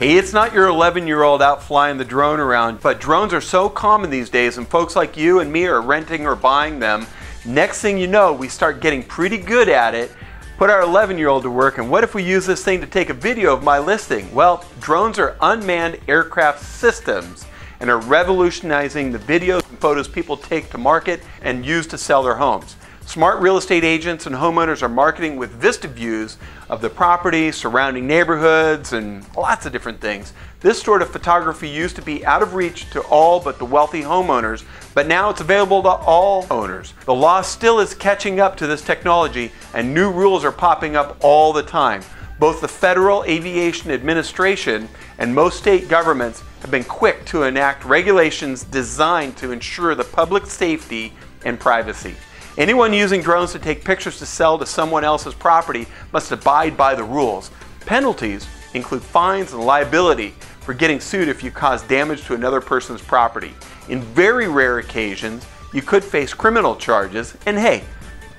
Hey, it's not your 11-year-old out flying the drone around, but drones are so common these days, and folks like you and me are renting or buying them. Next thing you know, we start getting pretty good at it. Put our 11-year-old to work, and what if we use this thing to take a video of my listing? Well, drones are unmanned aircraft systems and are revolutionizing the videos and photos people take to market and use to sell their homes. Smart real estate agents and homeowners are marketing with vista views of the property, surrounding neighborhoods, and lots of different things. This sort of photography used to be out of reach to all but the wealthy homeowners, but now it's available to all owners. The law still is catching up to this technology, and new rules are popping up all the time. Both the Federal Aviation Administration and most state governments have been quick to enact regulations designed to ensure the public safety and privacy. Anyone using drones to take pictures to sell to someone else's property must abide by the rules. Penalties include fines and liability for getting sued if you cause damage to another person's property. In very rare occasions, you could face criminal charges, and hey,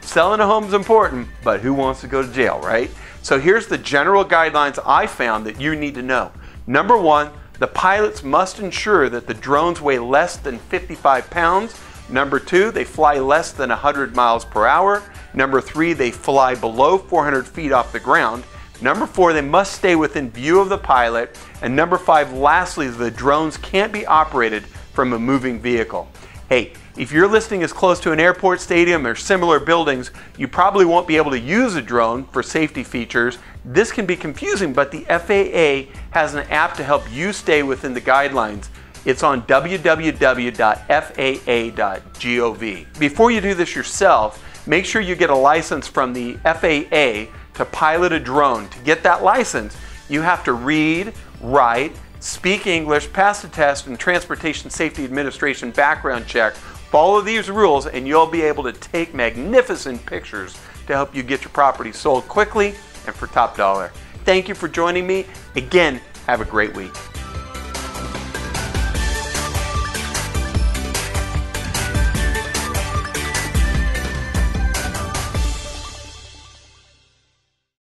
selling a home is important, but who wants to go to jail, right? So here's the general guidelines I found that you need to know. Number one, the pilots must ensure that the drones weigh less than 55 pounds. Number two, they fly less than 100 miles per hour. Number three, they fly below 400 feet off the ground. Number four, they must stay within view of the pilot. And number five, lastly, the drones can't be operated from a moving vehicle. Hey, if your listing is close to an airport, stadium, or similar buildings, you probably won't be able to use a drone for safety features. This can be confusing, but the FAA has an app to help you stay within the guidelines. It's on www.faa.gov. Before you do this yourself, make sure you get a license from the FAA to pilot a drone. To get that license, you have to read, write, speak English, pass the test, and Transportation Safety Administration background check. Follow these rules and you'll be able to take magnificent pictures to help you get your property sold quickly and for top dollar. Thank you for joining me. Again, have a great week.